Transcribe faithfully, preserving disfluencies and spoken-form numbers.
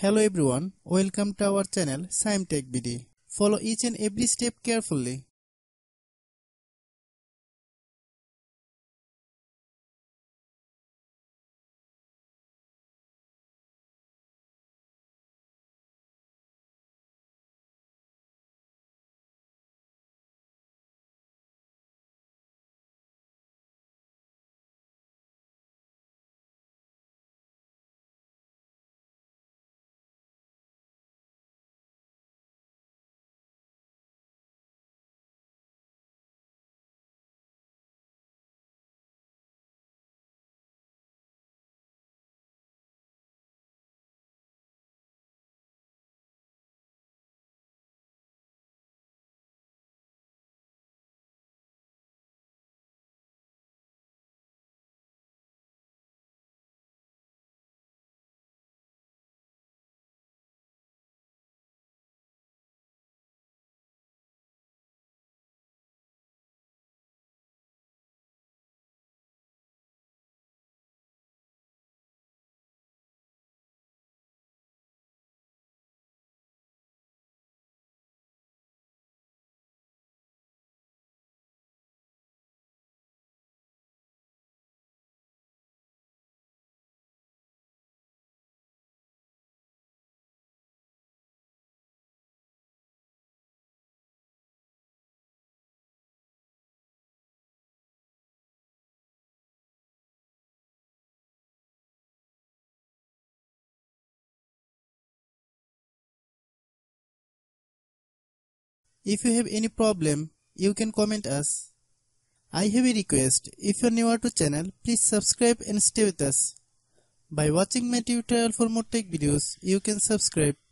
Hello everyone, welcome to our channel Shaem Tech B D. Follow each and every step carefully. If you have any problem, you can comment us. I have a request, if you are newer to channel, please subscribe and stay with us. By watching my tutorial for more tech videos, you can subscribe.